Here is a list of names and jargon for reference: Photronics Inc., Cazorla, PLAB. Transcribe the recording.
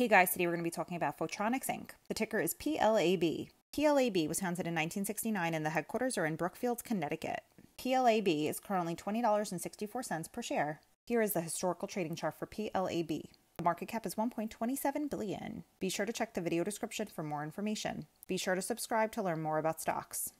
Hey guys, today we're going to be talking about Photronics Inc. The ticker is PLAB. PLAB was founded in 1969 and the headquarters are in Brookfield, Connecticut. PLAB is currently $20.64 per share. Here is the historical trading chart for PLAB. The market cap is $1.27 billion. Be sure to check the video description for more information. Be sure to subscribe to learn more about stocks.